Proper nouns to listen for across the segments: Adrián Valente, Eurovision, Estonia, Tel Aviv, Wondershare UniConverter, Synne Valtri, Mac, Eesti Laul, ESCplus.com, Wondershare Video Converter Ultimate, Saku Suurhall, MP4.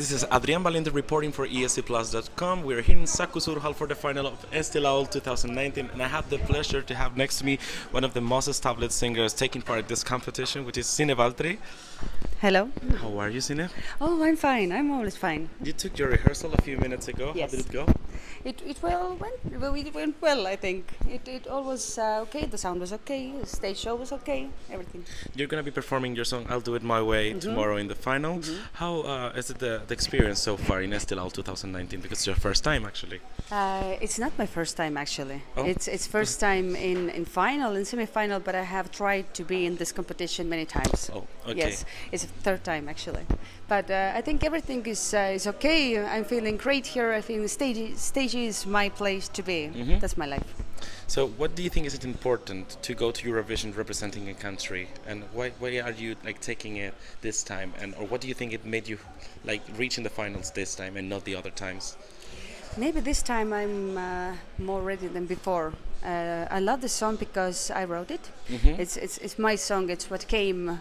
This is Adrián Valente reporting for ESCplus.com. We're here in Saku Suurhall for the final of Eesti Laul 2019, and I had the pleasure to have next to me one of the most established singers taking part in this competition, which is Synne Valtri. Hello. How are you, Synne? Oh, I'm fine. I'm always fine. You took your rehearsal a few minutes ago. Yes. How did it go? It went well, I think. It all was okay. The sound was okay. The stage show was okay. Everything. You're gonna be performing your song "I'll Do It My Way" tomorrow in the final. How is it the experience so far in Eesti Laul 2019? Because it's your first time, actually. It's not my first time, actually. Oh. It's first time in final and semi-final, but I have tried to be in this competition many times. Oh, okay. Yes, it's the third time actually. But I think everything is okay. I'm feeling great here. I think the stage is my place to be. That's my life. So what do you think is it important to go to Eurovision representing a country, and why are you like taking it this time, or what do you think it made you like reach in the finals this time and not the other times? Maybe this time I'm more ready than before. I love this song because I wrote it. It's my song. It's what came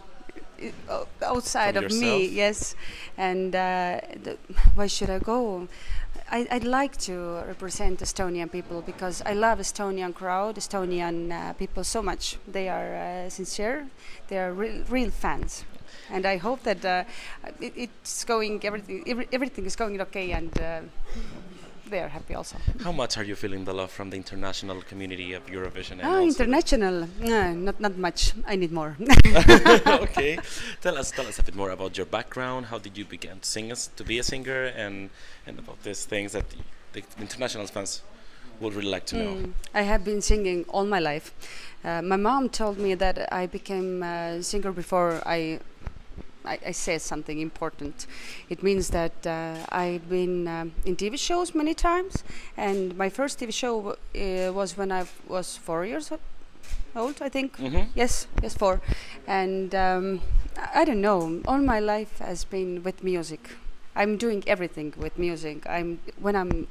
outside from of yourself. Me, yes. And why should I go? I'd like to represent Estonian people because I love Estonian crowd, Estonian people so much. They are sincere, they are real fans, and I hope that it's going. Everything is going okay, and they are happy also. How much are you feeling the love from the international community of Eurovision? And international? No, not much. I need more. Okay. Tell us a bit more about your background. How did you begin to be a singer, and about these things that the international fans would really like to know. I have been singing all my life. My mom told me that I became a singer before I said something important. It means that I've been in TV shows many times, and my first TV show was when I was 4 years old, I think. Yes, 4. And I don't know, all my life has been with music. I'm doing everything with music. When I'm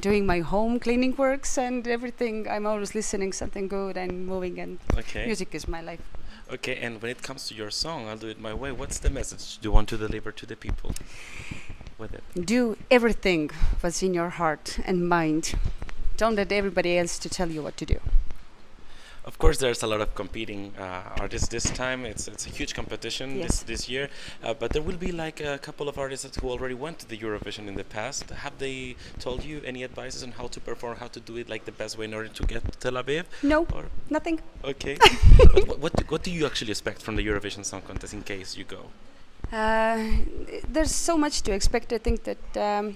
doing my home cleaning works and everything, I'm always listening something good and moving, and music is my life. Okay, and when it comes to your song, I'll Do It My Way, what's the message you want to deliver to the people with it? Do everything what's in your heart and mind. Don't let everybody else to tell you what to do. Of course, there's a lot of competing artists this time. It's a huge competition this year, but there will be like a couple of artists who already went to the Eurovision in the past. Have they told you any advices on how to perform, how to do it like the best way in order to get to Tel Aviv? No, or nothing. Okay. What do you actually expect from the Eurovision Song Contest in case you go? There's so much to expect. I think that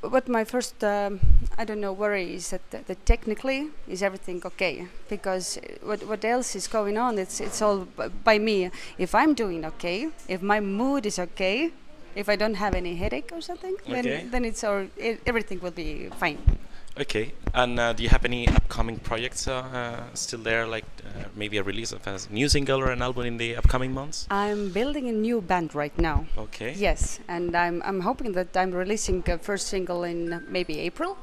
what my first, I don't know, worry is that, technically is everything okay, because what else is going on, it's all by me. If I'm doing okay, if my mood is okay, if I don't have any headache or something, then it's everything will be fine. Okay, and do you have any upcoming projects still there, like maybe a release of a new single or an album in the upcoming months? I'm building a new band right now. Okay. Yes, and I'm hoping that I'm releasing a first single in maybe April.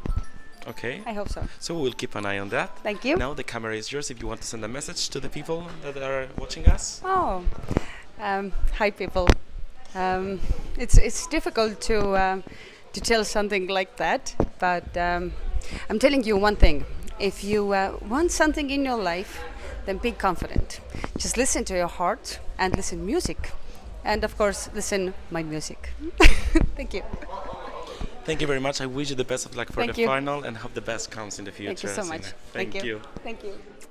Okay. I hope so. So we'll keep an eye on that. Thank you. Now the camera is yours if you want to send a message to the people that are watching us. Oh, hi people. It's difficult to tell something like that, but I'm telling you one thing. If you want something in your life, then be confident. Just listen to your heart and listen to music. And of course, listen my music. Thank you. Thank you very much. I wish you the best of luck for the final and hope the best comes in the future. Thank you so much. Thank you. Thank you.